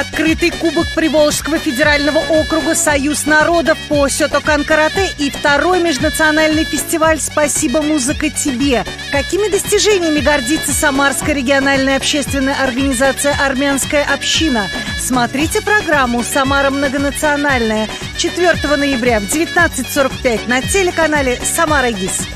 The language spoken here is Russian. открытый кубок Приволжского федерального округа «Союз народов» по сёто-канкарате и второй межнациональный фестиваль «Спасибо, музыка, тебе». Какими достижениями гордится Самарская региональная общественная организация «Армянская община»? Смотрите программу «Самара многонациональная» 4 ноября в 19:45 на телеканале «Самара ГИС».